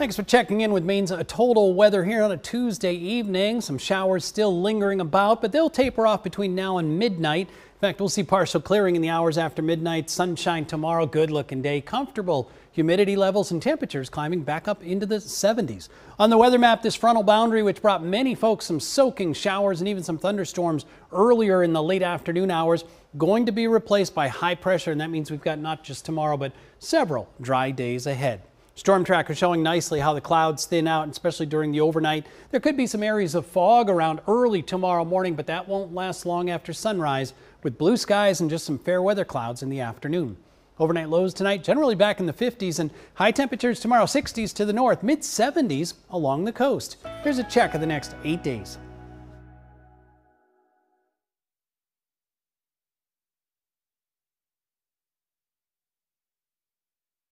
Thanks for checking in with Maine's total weather here on a Tuesday evening. Some showers still lingering about, but they'll taper off between now and midnight. In fact, we'll see partial clearing in the hours after midnight. Sunshine tomorrow, good looking day, comfortable humidity levels and temperatures climbing back up into the 70s. On the weather map, this frontal boundary, which brought many folks some soaking showers and even some thunderstorms earlier in the late afternoon hours, going to be replaced by high pressure. And that means we've got not just tomorrow, but several dry days ahead. Storm tracker showing nicely how the clouds thin out, especially during the overnight. There could be some areas of fog around early tomorrow morning, but that won't last long after sunrise, with blue skies and just some fair weather clouds in the afternoon. Overnight lows tonight generally back in the 50s, and high temperatures tomorrow, 60s to the north, mid 70s along the coast. Here's a check of the next 8 days.